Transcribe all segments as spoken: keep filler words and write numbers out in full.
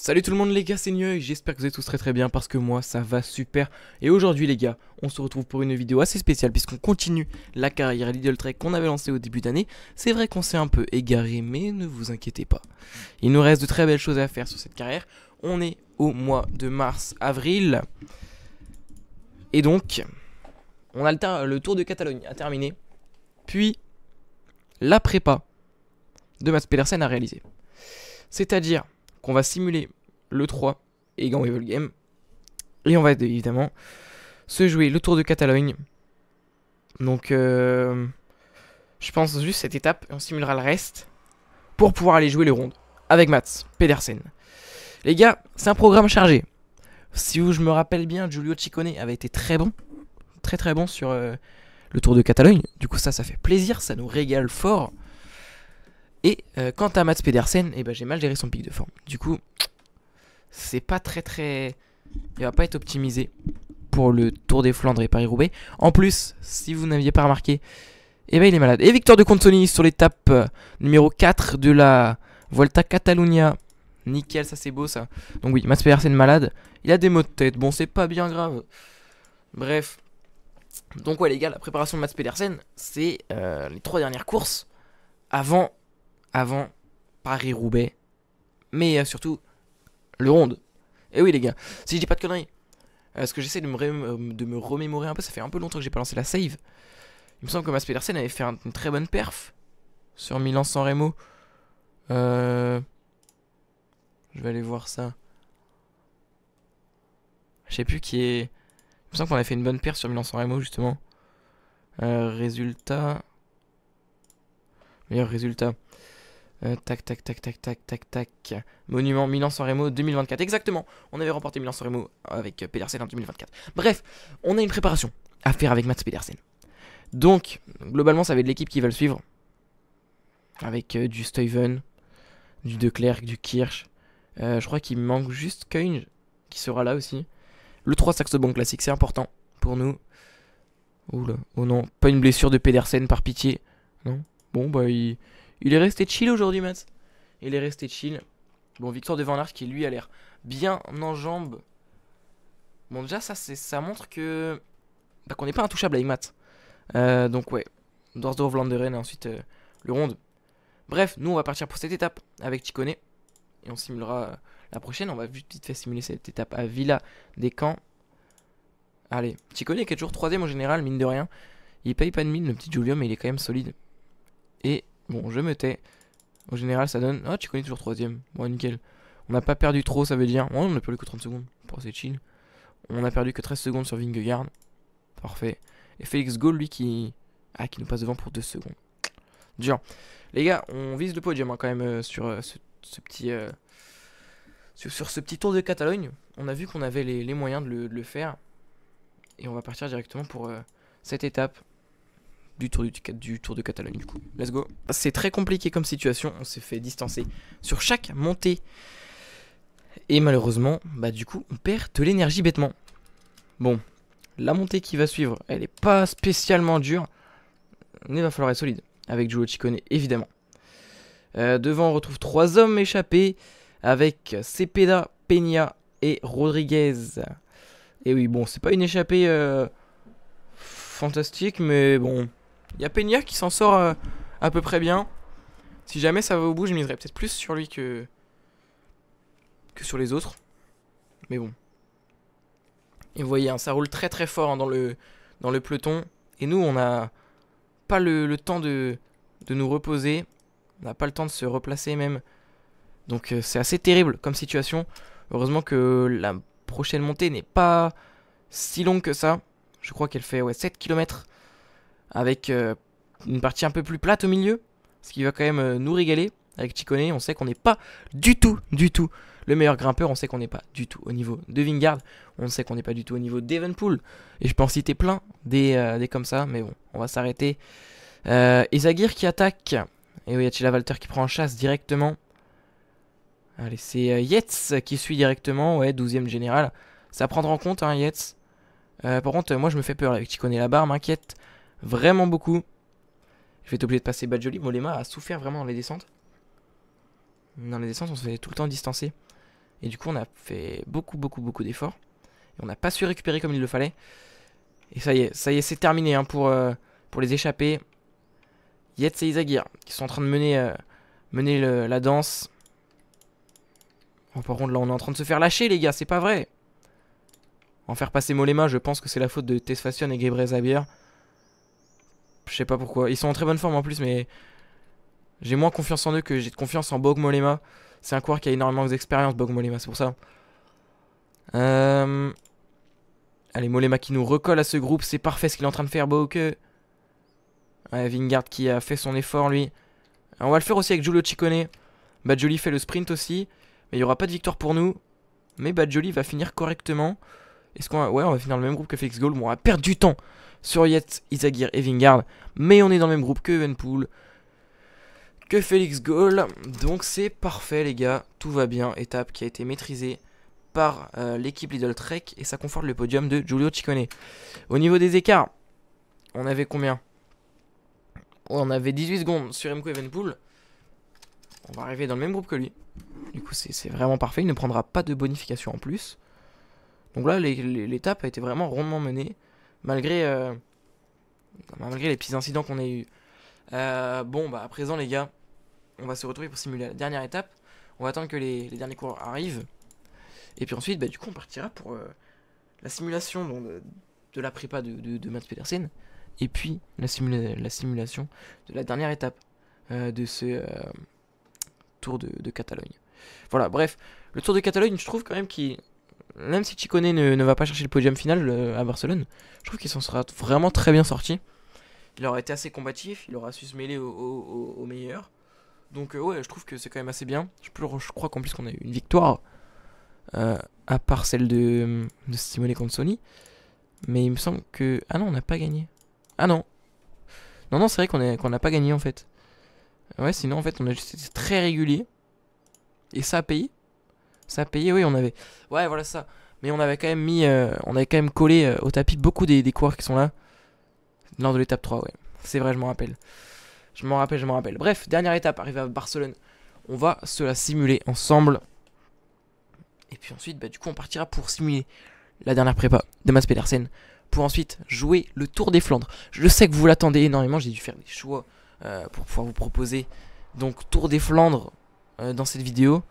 Salut tout le monde les gars, c'est Nieu, j'espère que vous allez tous très très bien parce que moi ça va super. Et aujourd'hui les gars, on se retrouve pour une vidéo assez spéciale puisqu'on continue la carrière Lidl Trek qu'on avait lancée au début d'année. C'est vrai qu'on s'est un peu égaré mais ne vous inquiétez pas, il nous reste de très belles choses à faire sur cette carrière. On est au mois de mars-avril et donc on a le, le Tour de Catalogne à terminer, puis la prépa de Mads Pedersen à réaliser. C'est-à-dire qu'on va simuler le trois et Gent-Wevelgem. Et on va évidemment se jouer le Tour de Catalogne. Donc euh, je pense juste cette étape et on simulera le reste pour pouvoir aller jouer le ronde avec Mads Pedersen. Les gars, c'est un programme chargé. Si je me rappelle bien, Giulio Ciccone avait été très bon. Très très bon sur euh, le Tour de Catalogne. Du coup ça, ça fait plaisir, ça nous régale fort. Et euh, quant à Mads Pedersen, eh ben, j'ai mal géré son pic de forme. Du coup, c'est pas très très... il va pas être optimisé pour le Tour des Flandres et Paris-Roubaix. En plus, si vous n'aviez pas remarqué, eh ben, il est malade. Et victoire de Contoni sur l'étape euh, numéro quatre de la Vuelta Catalunya. Nickel, ça c'est beau ça. Donc oui, Mads Pedersen malade. Il a des maux de tête. Bon, c'est pas bien grave. Bref. Donc ouais les gars, la préparation de Mads Pedersen, c'est euh, les trois dernières courses avant... avant Paris-Roubaix, mais euh, surtout le ronde. Et oui les gars, si je dis pas de conneries, euh, parce que j'essaie de, de me remémorer un peu, ça fait un peu longtemps que j'ai pas lancé la save. Il me semble que Mads Pedersen avait fait un, une très bonne perf sur Milan-San Remo. Euh... Je vais aller voir ça. Je sais plus qui est... Il me semble qu'on avait fait une bonne perf sur Milan-San Remo justement. Euh, résultat... Meilleur résultat. Euh, tac, tac, tac, tac, tac, tac, tac. Monument Milan-San Remo deux mille vingt-quatre. Exactement. On avait remporté Milan-San Remo avec euh, Pedersen en deux mille vingt-quatre. Bref, on a une préparation à faire avec Mads Pedersen. Donc, globalement, ça va être l'équipe qui va le suivre. Avec euh, du Stuyven, du Declercq, du Kirsch. Euh, je crois qu'il manque juste Skujiņš qui sera là aussi. Le trois saxo-bombe classique, c'est important pour nous. Oula, oh non, pas une blessure de Pedersen par pitié. Non. Bon, bah, il... il est resté chill aujourd'hui, Mads. Il est resté chill. Bon, victoire de Van Aert qui, lui, a l'air bien en jambes. Bon, déjà, ça, ça montre que... bah, qu'on n'est pas intouchable avec Mads. Euh, donc, ouais. Dwars door Vlaanderen, et ensuite, euh, le ronde. Bref, nous, on va partir pour cette étape avec Ciccone. Et on simulera euh, la prochaine. On va vite fait simuler cette étape à Villa des Camps. Allez, Ciccone qui est toujours troisième en général, mine de rien. Il paye pas de mine, le petit Giulio, mais il est quand même solide. Et bon, je me tais. Au général, ça donne... oh, Ciccone toujours troisième. Bon, nickel. On n'a pas perdu trop, ça veut dire... oh, on n'a perdu que trente secondes. Pour c'est chill. On n'a perdu que treize secondes sur Vingegaard. Parfait. Et Félix Gaulle, lui, qui... ah, qui nous passe devant pour deux secondes. Dur. Les gars, on vise le podium hein, quand même euh, sur euh, ce, ce petit... Euh, sur, sur ce petit Tour de Catalogne. On a vu qu'on avait les, les moyens de le, de le faire. Et on va partir directement pour euh, cette étape. Du tour, du, du tour de Catalogne du coup. Let's go. C'est très compliqué comme situation. On s'est fait distancer sur chaque montée. Et malheureusement, bah du coup, on perd de l'énergie bêtement. Bon, la montée qui va suivre, elle est pas spécialement dure. Mais il va falloir être solide. Avec Giulio Ciccone, évidemment. Euh, devant, on retrouve trois hommes échappés. Avec Cepeda, Peña et Rodriguez. Et oui, bon, c'est pas une échappée euh, fantastique, mais bon... il y a Peña qui s'en sort euh, à peu près bien. Si jamais ça va au bout, je miserais peut-être plus sur lui que... que sur les autres. Mais bon. Et vous voyez, hein, ça roule très très fort hein, dans, le... dans le peloton. Et nous, on n'a pas le, le temps de... de nous reposer. On n'a pas le temps de se replacer même. Donc euh, c'est assez terrible comme situation. Heureusement que la prochaine montée n'est pas si longue que ça. Je crois qu'elle fait ouais, sept kilomètres. Avec euh, une partie un peu plus plate au milieu. Ce qui va quand même euh, nous régaler. Avec Ciccone, on sait qu'on n'est pas du tout, du tout le meilleur grimpeur. On sait qu'on n'est pas du tout au niveau de Vingegaard. On sait qu'on n'est pas du tout au niveau d'Evenepoel. Et je peux en citer plein des, euh, des comme ça. Mais bon, on va s'arrêter. Euh, Izagirre qui attaque. Et oui, Attila Valter qui prend en chasse directement. Allez, c'est euh, Yetz qui suit directement. Ouais, douzième général. C'est à prendre en compte, hein, Yetz. Euh, par contre, euh, moi je me fais peur avec Ciccone. La barre m'inquiète. Vraiment beaucoup. Je vais être obligé de passer Badjoli. Mollema a souffert vraiment dans les descentes. Dans les descentes, on se fait tout le temps distancer. Et du coup on a fait beaucoup beaucoup beaucoup d'efforts. Et on n'a pas su récupérer comme il le fallait. Et ça y est, ça y est, c'est terminé hein, pour, euh, pour les échappés. Yetz et Izagirre qui sont en train de mener, euh, mener le, la danse. Oh, par contre là on est en train de se faire lâcher les gars, c'est pas vrai. En faire passer Mollema, je pense que c'est la faute de Tess Fashion et Gabriel Zabier. Je sais pas pourquoi. Ils sont en très bonne forme en plus, mais j'ai moins confiance en eux que j'ai de confiance en Bauke Mollema. C'est un coureur qui a énormément d'expérience, Bauke Mollema, c'est pour ça. Euh... Allez, Mollema qui nous recolle à ce groupe, c'est parfait ce qu'il est en train de faire, Bauke. Ouais, Vingegaard qui a fait son effort, lui. On va le faire aussi avec Giulio Ciccone. Badjoli fait le sprint aussi, mais il n'y aura pas de victoire pour nous. Mais Badjoli va finir correctement. Est-ce qu'on va... Ouais, on va finir dans le même groupe que Félix Gaulle. Bon, on va perdre du temps sur Yetz, Izagirre et Vingegaard. Mais on est dans le même groupe que Evenepoel, que Félix Gaulle. Donc c'est parfait les gars. Tout va bien. Étape qui a été maîtrisée par euh, l'équipe Lidl Trek. Et ça conforte le podium de Giulio Ciccone. Au niveau des écarts, on avait combien? On avait dix-huit secondes sur Remco Evenepoel. On va arriver dans le même groupe que lui. Du coup c'est vraiment parfait. Il ne prendra pas de bonification en plus. Donc là, l'étape a été vraiment rondement menée, malgré, euh, malgré les petits incidents qu'on a eu. Euh, bon, bah à présent, les gars, on va se retrouver pour simuler la dernière étape. On va attendre que les, les derniers coureurs arrivent. Et puis ensuite, bah, du coup, on partira pour euh, la simulation bon, de, de la prépa de, de, de Mads Pedersen. Et puis, la, simula la simulation de la dernière étape euh, de ce euh, Tour de, de Catalogne. Voilà, bref, le Tour de Catalogne, je trouve quand même qu'il... Même si Ciccone ne, ne va pas chercher le podium final le, à Barcelone, je trouve qu'il s'en sera vraiment très bien sorti. Il aura été assez combatif, il aura su se mêler aux au, au, au meilleurs. Donc euh, ouais, je trouve que c'est quand même assez bien. Je, plus, je crois qu'en plus qu'on a eu une victoire, euh, à part celle de, de Simone Consoni. Mais il me semble que... Ah non, on n'a pas gagné. Ah non. Non, non, c'est vrai qu'on qu'on n'a pas gagné en fait. Ouais, sinon en fait, on a juste été très régulier. Et ça a payé. Ça a payé, oui, on avait... Ouais, voilà ça. Mais on avait quand même mis... Euh, on avait quand même collé euh, au tapis beaucoup des, des coureurs qui sont là. Lors de l'étape trois, ouais. C'est vrai, je m'en rappelle. Je m'en rappelle, je m'en rappelle. Bref, dernière étape, arrivée à Barcelone. On va se la simuler ensemble. Et puis ensuite, bah, du coup, on partira pour simuler la dernière prépa de Mads Pedersen. Pour ensuite jouer le Tour des Flandres. Je sais que vous l'attendez énormément. J'ai dû faire des choix euh, pour pouvoir vous proposer. Donc, Tour des Flandres euh, dans cette vidéo.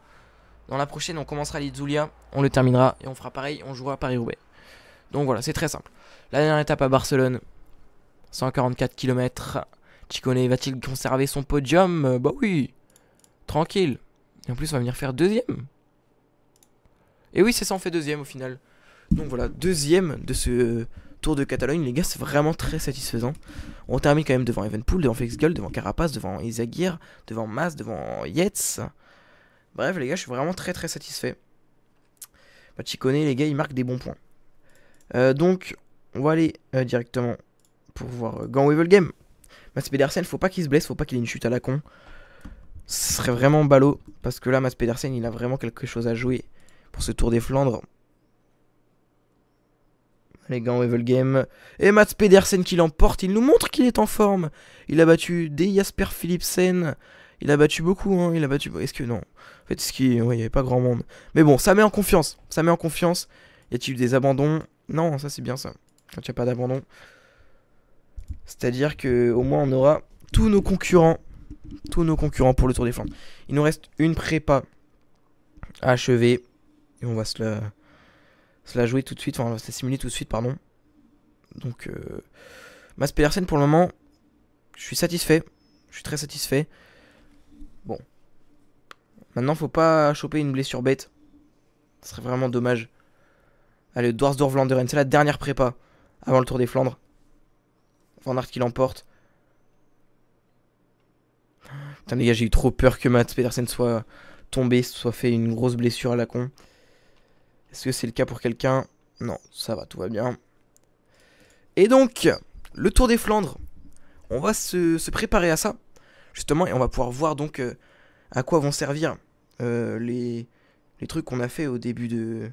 Dans la prochaine, on commencera l'Izzulia, on le terminera et on fera pareil, on jouera à Paris-Roubaix. Donc voilà, c'est très simple. La dernière étape à Barcelone, cent quarante-quatre kilomètres. Ciccone va-t-il conserver son podium? Bah oui, tranquille. Et en plus, on va venir faire deuxième. Et oui, c'est ça, on fait deuxième au final. Donc voilà, deuxième de ce Tour de Catalogne, les gars, c'est vraiment très satisfaisant. On termine quand même devant Evenepoel, devant Félix Gaulle, devant Carapaz, devant Izagirre, devant Mas, devant Yetz. Bref, les gars, je suis vraiment très très satisfait. Bah, Ciccone, les gars, il marque des bons points. Euh, donc, on va aller euh, directement pour voir euh, Gent-Wevelgem. Mads Pedersen, faut pas qu'il se blesse, faut pas qu'il ait une chute à la con. Ce serait vraiment ballot, parce que là, Mads Pedersen, il a vraiment quelque chose à jouer pour ce Tour des Flandres. Allez, Gent-Wevelgem. Et Mads Pedersen qui l'emporte, il nous montre qu'il est en forme. Il a battu des Jasper Philipsen. Il a battu beaucoup, hein, il a battu... Est-ce que non? En fait, est-ce qu'il ouais, n'y avait pas grand monde. Mais bon, ça met en confiance, ça met en confiance. Y a-t-il eu des abandons? Non, ça c'est bien ça, quand il n'y a pas d'abandon. C'est-à-dire qu'au moins on aura tous nos concurrents, tous nos concurrents pour le Tour des Flandres. Il nous reste une prépa à achever. Et on va se la, se la jouer tout de suite, enfin on va se la simuler tout de suite, pardon. Donc, euh... Mads Pedersen pour le moment, je suis satisfait, je suis très satisfait. Bon, maintenant faut pas choper une blessure bête, ce serait vraiment dommage. Allez, Dwars door Vlaanderen, c'est la dernière prépa avant le Tour des Flandres. Van Aert qui l'emporte. Putain les gars, j'ai eu trop peur que Mads Pedersen soit tombé, soit fait une grosse blessure à la con. Est-ce que c'est le cas pour quelqu'un? Non, ça va, tout va bien. Et donc, le Tour des Flandres, on va se, se préparer à ça. Justement, et on va pouvoir voir donc euh, à quoi vont servir euh, les, les trucs qu'on a fait au début de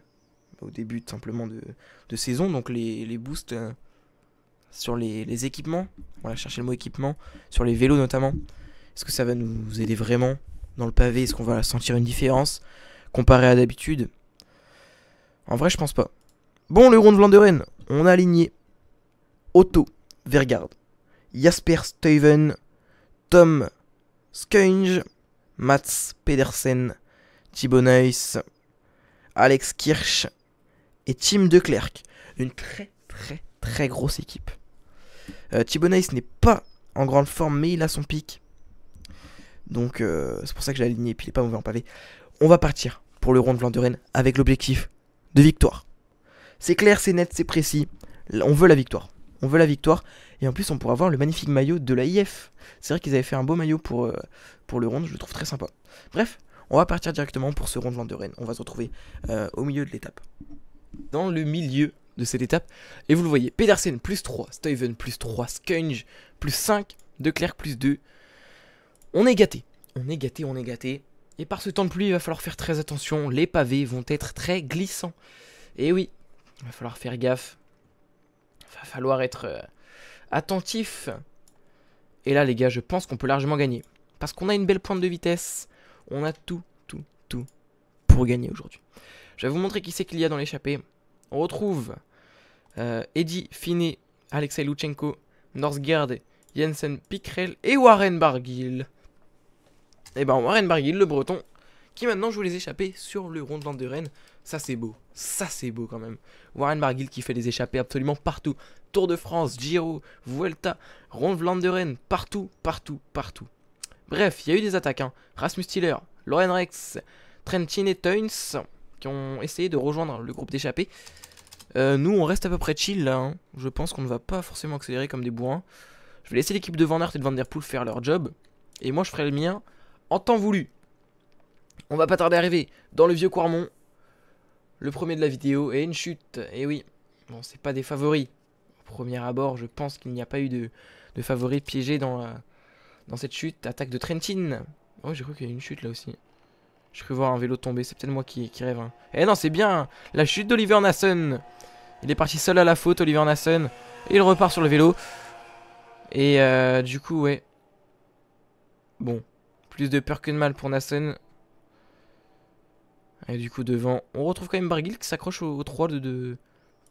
au début de, simplement de, de saison, donc les, les boosts euh, sur les, les équipements. On va chercher le mot équipement, sur les vélos notamment. Est-ce que ça va nous aider vraiment dans le pavé? Est-ce qu'on va sentir une différence? comparé à d'habitude. En vrai, je pense pas. Bon, le Ronde van Vlaanderen, on a aligné Otto Vergaard, Jasper Stuyven, Tom Skujiņš, Mads Pedersen, Thibau Nys, Alex Kirsch et Tim Declercq. Une très très très grosse équipe. Euh, Thibau Nys n'est pas en grande forme, mais il a son pic. Donc euh, c'est pour ça que j'ai aligné, et puis il n'est pas mauvais en pavé. On va partir pour le Ronde van Vlaanderen avec l'objectif de victoire. C'est clair, c'est net, c'est précis. On veut la victoire. On veut la victoire. Et en plus on pourra avoir le magnifique maillot de la I F. C'est vrai qu'ils avaient fait un beau maillot pour, euh, pour le Ronde, je le trouve très sympa. Bref, on va partir directement pour ce Ronde van Vlaanderen. On va se retrouver euh, au milieu de l'étape. Dans le milieu de cette étape. Et vous le voyez, Pedersen plus trois, Stuyven plus trois, Skujiņš plus cinq, Declercq plus deux. On est gâté, on est gâté, on est gâté. Et par ce temps de pluie, il va falloir faire très attention. Les pavés vont être très glissants. Et oui, il va falloir faire gaffe. Il va falloir être euh, attentif. Et là, les gars, je pense qu'on peut largement gagner. Parce qu'on a une belle pointe de vitesse. On a tout, tout, tout pour gagner aujourd'hui. Je vais vous montrer qui c'est qu'il y a dans l'échappée. On retrouve euh, Eddy, Finney, Alexei Luchenko, Norsgaard, Jensen, Pickrell et Warren Barguil. Et ben Warren Barguil, le breton, qui maintenant joue les échappées sur le Ronde van Vlaanderen. Ça c'est beau, ça c'est beau quand même. Warren Barguil qui fait les échappées absolument partout. Tour de France, Giro, Vuelta, Ronde van Vlaanderen, partout, partout, partout. Bref, il y a eu des attaques, hein. Rasmus Tiller, Loren Rex, Trentin et Teuns qui ont essayé de rejoindre le groupe d'échappées. Euh, nous on reste à peu près chill là, hein. Je pense qu'on ne va pas forcément accélérer comme des bourrins. Je vais laisser l'équipe de Van Aert et de Van Der Poel faire leur job. Et moi je ferai le mien en temps voulu. On va pas tarder à arriver dans le vieux Quarmont. Le premier de la vidéo et une chute. Et oui, bon c'est pas des favoris. Au premier abord je pense qu'il n'y a pas eu de, de favoris piégés dans, la, dans cette chute. Attaque de Trentin. Oh j'ai cru qu'il y a eu une chute là aussi. Je cru voir un vélo tomber, c'est peut-être moi qui, qui rêve. Hein. Eh non c'est bien la chute d'Oliver Naesen. Il est parti seul à la faute Oliver Naesen. Et il repart sur le vélo. Et euh, du coup, ouais. Bon. Plus de peur que de mal pour Naesen. Et du coup, devant. On retrouve quand même Barguil qui s'accroche aux, aux trois de, de,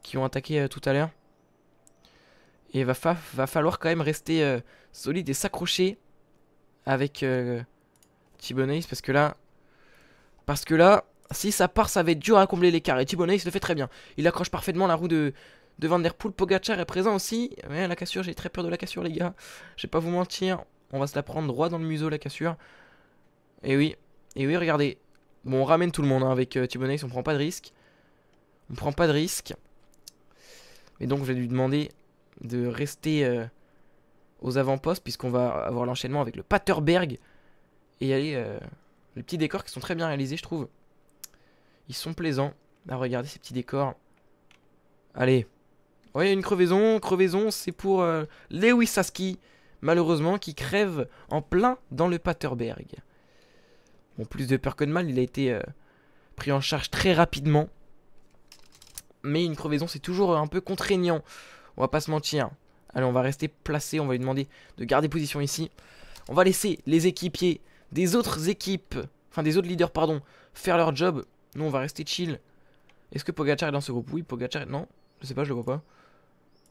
qui ont attaqué euh, tout à l'heure. Et va, fa va falloir quand même rester euh, solide et s'accrocher avec euh, Thibau Nys. Parce que là. Parce que là, si ça part, ça va être dur à combler l'écart. Et Thibau Nys le fait très bien. Il accroche parfaitement la roue de. De Van Der Poel, Pogačar est présent aussi. Ouais, la cassure, j'ai très peur de la cassure, les gars. Je vais pas vous mentir. On va se la prendre droit dans le museau, la cassure. Et oui, et oui, regardez. Bon, on ramène tout le monde hein, avec euh, Thibau Nys. On prend pas de risque. On prend pas de risque. Et donc, je vais lui demander de rester euh, aux avant-postes, puisqu'on va avoir l'enchaînement avec le Paterberg. Et aller. Euh, les petits décors qui sont très bien réalisés, je trouve. Ils sont plaisants. Là, regardez ces petits décors. Allez. Oui, une crevaison, crevaison, c'est pour euh, Lewis Saski, malheureusement, qui crève en plein dans le Paterberg. Bon, plus de peur que de mal, il a été euh, pris en charge très rapidement. Mais une crevaison, c'est toujours un peu contraignant, on va pas se mentir. Allez, on va rester placé, on va lui demander de garder position ici. On va laisser les équipiers des autres équipes, enfin des autres leaders, pardon, faire leur job. Nous, on va rester chill. Est-ce que Pogačar est dans ce groupe? Oui, Pogačar est... Non, je sais pas, je le vois pas.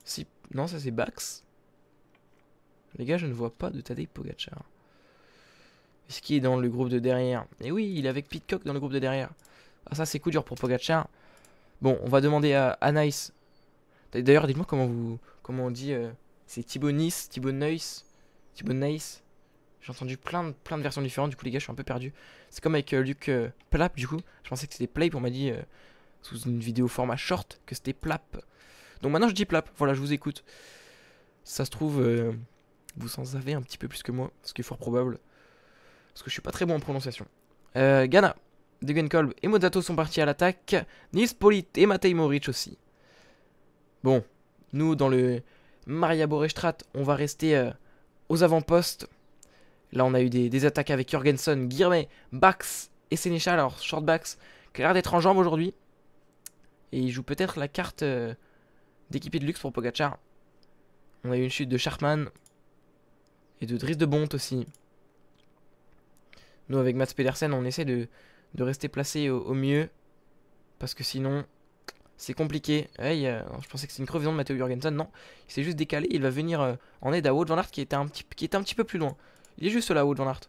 Si... Non, ça c'est Bax. Les gars, je ne vois pas de Tadej Pogačar. Est-ce qu'il est dans le groupe de derrière? Et oui, il est avec Pidcock dans le groupe de derrière. Ah, ça c'est coup dur pour Pogačar. Bon, on va demander à, à Nice. D'ailleurs, dites-moi comment vous, comment on dit. Euh, c'est Thibau Nys, Thibau Nys, Thibau Nys. J'ai entendu plein de, plein de versions différentes. Du coup, les gars, je suis un peu perdu. C'est comme avec euh, Luc euh, Plap. Du coup, je pensais que c'était Plap. On m'a dit euh, sous une vidéo format short que c'était Plap. Donc maintenant je dis Plap, voilà je vous écoute. Ça se trouve, euh, vous en savez un petit peu plus que moi, ce qui est fort probable. Parce que je suis pas très bon en prononciation. Euh, Ghana, Degenkolb et Modato sont partis à l'attaque. Nils Politt et Matej Mohorič aussi. Bon, nous dans le Maria Borestrat, on va rester euh, aux avant-postes. Là on a eu des, des attaques avec Jorgenson, Girme, Bax et Sénéchal. Alors Short Bax qui a l'air d'être en jambes aujourd'hui. Et il joue peut-être la carte... Euh, d'équipier de luxe pour Pogačar. On a eu une chute de Sharpman et de Dries de Bonte aussi. Nous avec Mads Pedersen on essaie de, de rester placé au, au mieux, parce que sinon c'est compliqué. Hey, euh, je pensais que c'était une crevaison de Matteo Jorgenson, non, il s'est juste décalé, il va venir euh, en aide à Wout van Aert qui était, un petit, qui était un petit peu plus loin. Il est juste là, Wout van Aert,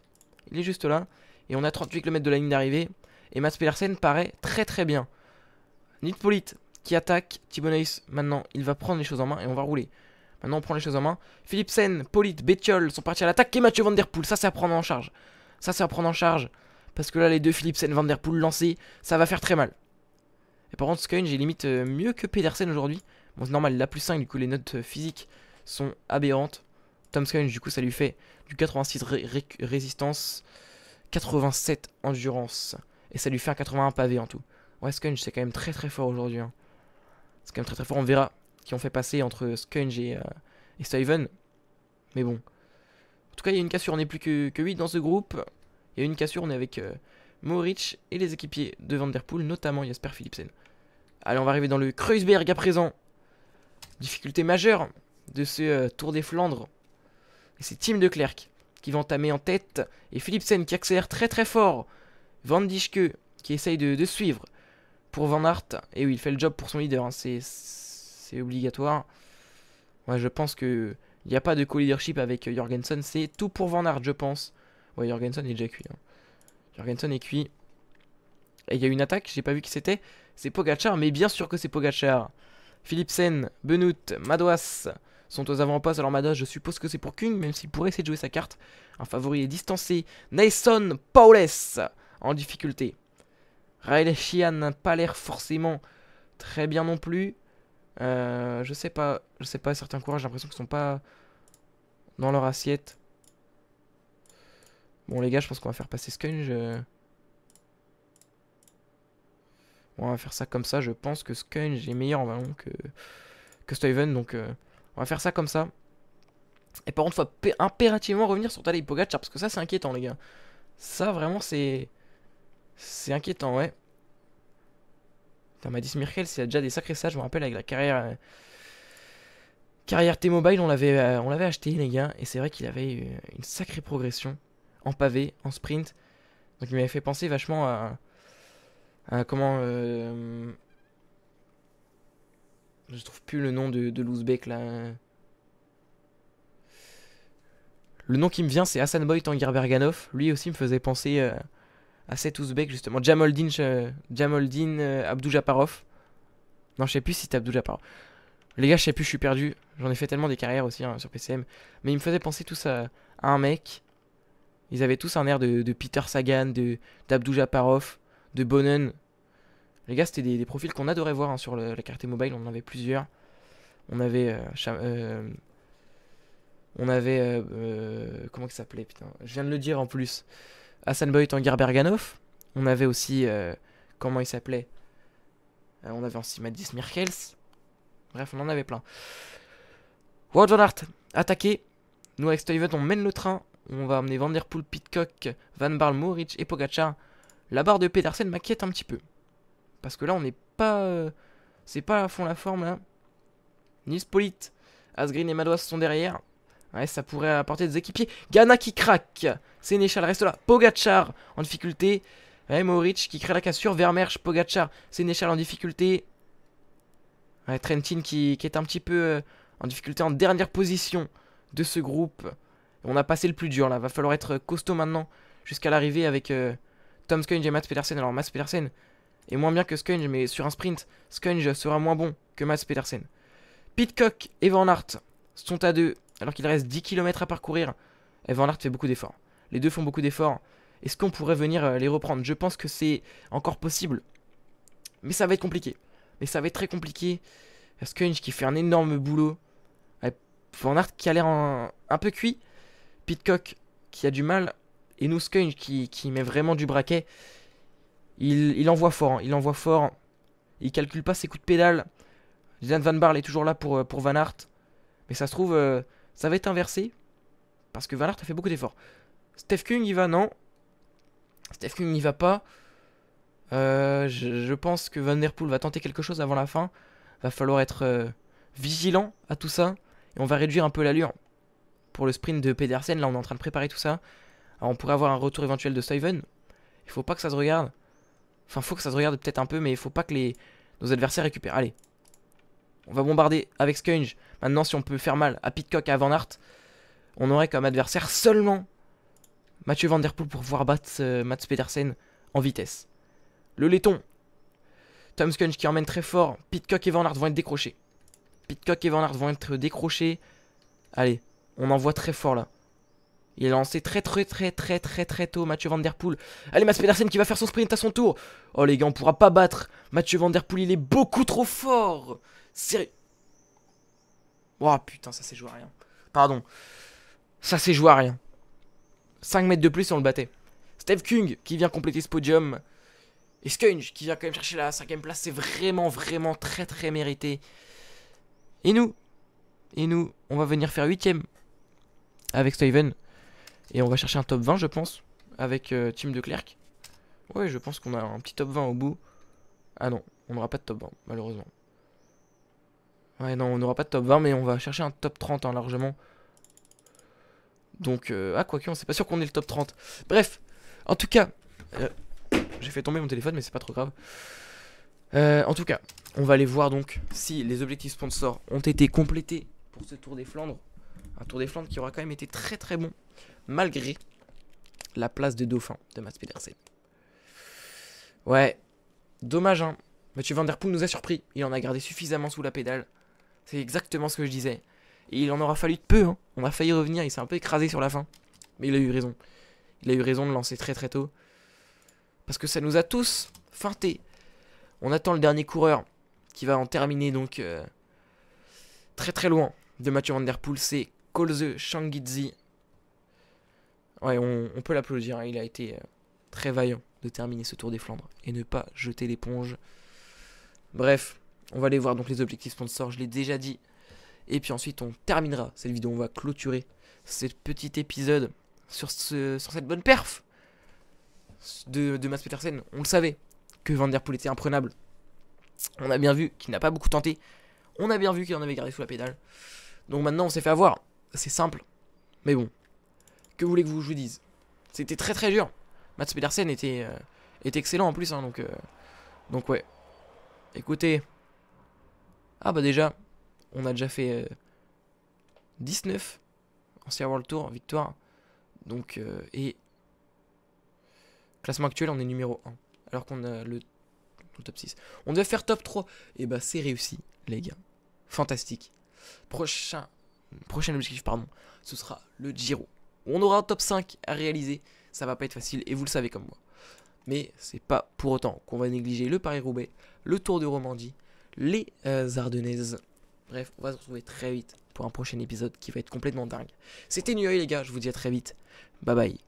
il est juste là, et on a trente-huit kilomètres de la ligne d'arrivée, et Mads Pedersen paraît très très bien. Nils Politt qui attaque, Thibau Nys, maintenant il va prendre les choses en main et on va rouler. Maintenant on prend les choses en main, Philipsen, Politt, Bettiol sont partis à l'attaque, et Mathieu van der Poel, ça c'est à prendre en charge, ça c'est à prendre en charge, parce que là les deux Philipsen, van der Poel lancés, ça va faire très mal. Et par contre Skujiņš est limite mieux que Pedersen aujourd'hui. Bon c'est normal, la plus cinq, du coup les notes physiques sont aberrantes. Tom Skujiņš du coup ça lui fait du quatre-vingt-six ré ré résistance, quatre-vingt-sept endurance, et ça lui fait un quatre-vingt-un pavé en tout. Ouais, Skujiņš c'est quand même très très fort aujourd'hui, hein. C'est quand même très très fort, on verra qui ont fait passer entre Skujiņš et, euh, et Stuyven. Mais bon, en tout cas il y a une cassure, on n'est plus que, que huit dans ce groupe. Il y a une cassure, on est avec euh, Mohorič et les équipiers de Van Der Poel, notamment Jasper Philipsen. Allez, on va arriver dans le Kreuzberg à présent. Difficulté majeure de ce euh, Tour des Flandres. Et c'est Tim Declercq qui va entamer en tête. Et Philipsen qui accélère très très fort. Van Dijke qui essaye de, de suivre pour Van Aert. Et oui, il fait le job pour son leader, hein. C'est obligatoire. Moi, ouais, je pense qu'il n'y a pas de co-leadership avec euh, Jorgenson. C'est tout pour Van Aert, je pense. Ouais, Jorgenson est déjà cuit, hein. Jorgenson est cuit. Et il y a une attaque, j'ai pas vu qui c'était. C'est Pogačar, mais bien sûr que c'est Pogačar. Philipsen, Benoît, Madouas sont aux avant-postes. Alors Madouas, je suppose que c'est pour Kung, même s'il pourrait essayer de jouer sa carte. Un favori est distancé. Naesen, Paules en difficulté. Raël Chian n'a pas l'air forcément très bien non plus. Euh, je sais pas, je sais pas, certains coureurs, j'ai l'impression qu'ils sont pas dans leur assiette. Bon les gars, je pense qu'on va faire passer Skujiņš. Bon, on va faire ça comme ça, je pense que Skujiņš est meilleur en ballon que, que Stuyven, donc euh, on va faire ça comme ça. Et par contre, il faut impérativement revenir sur Tadej Pogačar, parce que ça c'est inquiétant les gars. Ça vraiment c'est... c'est inquiétant, ouais. Putain, Mads Pedersen, c'est déjà des sacrés sages, je me rappelle avec la carrière... Euh... carrière T-Mobile, on l'avait euh, on l'avait acheté les gars, et c'est vrai qu'il avait eu une sacrée progression. En pavé, en sprint. Donc il m'avait fait penser vachement à, à comment... Euh, je trouve plus le nom de, de l'Ouzbek là. Le nom qui me vient c'est Hasan Boy Tangerberganov. Lui aussi me faisait penser euh, à cet Ouzbek justement. Jamoldin, euh, Jamoldin euh, Abdoujaparov. Non je sais plus si c'était Abdoujaparov. Les gars je sais plus, je suis perdu. J'en ai fait tellement des carrières aussi hein, sur P C M. Mais il me faisait penser tous à, à un mec... Ils avaient tous un air de, de Peter Sagan, d'Abdoujaparov, de, de Bonnen. Les gars, c'était des, des profils qu'on adorait voir hein, sur le, la carte mobile. On en avait plusieurs. On avait... Euh, euh, on avait... Euh, euh, comment ça s'appelait, putain. Je viens de le dire en plus. Hasan Boy Tangerberganov. On avait aussi... Euh, comment il s'appelait euh, On avait aussi Mads Pedersen. Bref, on en avait plein. Wout van Aert, attaqué. Nous, avec Stuyven, on mène le train. On va amener Van Der Poel, Pidcock, Van Barl, Mohorič et Pogačar. La barre de Pedersen m'inquiète un petit peu. Parce que là, on n'est pas... Euh, c'est pas à fond la forme, là. Nils Politt, Asgreen et Madouas sont derrière. Ouais, ça pourrait apporter des équipiers. Ghana qui craque. Sénéchal reste là. Pogačar en difficulté. Ouais, Mohorič qui crée la cassure. Vermeersch, Pogačar, Sénéchal en difficulté. Ouais, Trentin qui, qui est un petit peu euh, en difficulté en dernière position de ce groupe. On a passé le plus dur là, va falloir être costaud maintenant jusqu'à l'arrivée avec euh, Tom Skujiņš et Mads Pedersen. Alors Mads Pedersen est moins bien que Skujiņš, mais sur un sprint, Skujiņš sera moins bon que Mads Pedersen. Pidcock et Van Aert sont à deux, alors qu'il reste dix kilomètres à parcourir. Et Van Aert fait beaucoup d'efforts. Les deux font beaucoup d'efforts. Est-ce qu'on pourrait venir euh, les reprendre? Je pense que c'est encore possible. Mais ça va être compliqué. Mais ça va être très compliqué. Skujiņš qui fait un énorme boulot. Van Aert qui a l'air un, un peu cuit. Pidcock qui a du mal, et nous Skujiņš qui, qui met vraiment du braquet. Il, il envoie fort, hein, il envoie fort, il calcule pas ses coups de pédale. Dylan Van Barl est toujours là pour, pour Van Aert, mais ça se trouve, euh, ça va être inversé, parce que Van Aert a fait beaucoup d'efforts. Steph Kung il va, non, Steph Kung n'y va pas, euh, je, je pense que Van Der Poel va tenter quelque chose avant la fin. Va falloir être euh, vigilant à tout ça, et on va réduire un peu l'allure. Pour le sprint de Pedersen, là on est en train de préparer tout ça. Alors on pourrait avoir un retour éventuel de Stuyven. Il faut pas que ça se regarde. Enfin, faut que ça se regarde peut-être un peu, mais il faut pas que les... nos adversaires récupèrent. Allez. On va bombarder avec Skujiņš. Maintenant, si on peut faire mal à Pidcock et à Van Aert, on aurait comme adversaire seulement Mathieu van der Poel pour pouvoir battre euh, Mads Pedersen en vitesse. Le laiton. Tom Skujiņš qui emmène très fort. Pidcock et Van Aert vont être décrochés. Pidcock et Van Aert vont être décrochés. Allez, on envoie très fort là. Il est lancé très très très très très très tôt Mathieu van der Poel. Allez, Mads Pedersen qui va faire son sprint à son tour. Oh les gars, on pourra pas battre Mathieu van der Poel, il est beaucoup trop fort. Sérieux. Oh putain, ça s'est joué à rien. Pardon. Ça s'est joué à rien. cinq mètres de plus et on le battait. Steve Kung qui vient compléter ce podium. Et Skujiņš qui vient quand même chercher la cinquième place. C'est vraiment vraiment très très mérité. Et nous Et nous, on va venir faire huitième avec Stuyven. Et on va chercher un top vingt, je pense, avec euh, Tim Declercq. Ouais, je pense qu'on a un petit top vingt au bout. Ah non, on n'aura pas de top vingt, malheureusement. Ouais, non, on n'aura pas de top vingt, mais on va chercher un top trente, hein, largement. Donc, euh, ah, quoique, on sait pas sûr qu'on ait le top trente. Bref, en tout cas, euh, j'ai fait tomber mon téléphone, mais c'est pas trop grave. Euh, en tout cas, on va aller voir donc si les objectifs sponsors ont été complétés pour ce Tour des Flandres. Un Tour des Flandres qui aura quand même été très très bon, malgré la place de dauphin de Mads Pedersen. Ouais, dommage hein. Mathieu van der Poel nous a surpris. Il en a gardé suffisamment sous la pédale. C'est exactement ce que je disais. Et il en aura fallu de peu hein. On a failli revenir, il s'est un peu écrasé sur la fin. Mais il a eu raison. Il a eu raison de lancer très très tôt. Parce que ça nous a tous feintés. On attend le dernier coureur qui va en terminer donc euh, très très loin de Mathieu van der Poel. C'est Kolze Sangitzi. Ouais, on, on peut l'applaudir, hein. Il a été euh, très vaillant de terminer ce Tour des Flandres et ne pas jeter l'éponge. Bref, on va aller voir donc les objectifs sponsors, je l'ai déjà dit. Et puis ensuite, on terminera cette vidéo, on va clôturer ce petit épisode sur, ce, sur cette bonne perf de, de Mads Pedersen. On le savait que Van der Poel était imprenable. On a bien vu qu'il n'a pas beaucoup tenté. On a bien vu qu'il en avait gardé sous la pédale. Donc maintenant, on s'est fait avoir. C'est simple, mais bon. Que voulez-vous que je vous dise? C'était très très dur. Mads Pedersen était, euh, était excellent en plus. Hein, donc, euh, donc ouais. Écoutez. Ah bah déjà, on a déjà fait euh, dix-neuf. Ancien World Tour, victoire. Donc euh, et... classement actuel, on est numéro un. Alors qu'on a le, le top six. On devait faire top trois. Et bah c'est réussi, les gars. Fantastique. Prochain, prochain objectif, pardon. Ce sera le Giro. On aura un top cinq à réaliser, ça va pas être facile et vous le savez comme moi. Mais c'est pas pour autant qu'on va négliger le Paris-Roubaix, le Tour de Romandie, les euh, Ardennaises. Bref, on va se retrouver très vite pour un prochain épisode qui va être complètement dingue. C'était Nuoy les gars, je vous dis à très vite. Bye bye.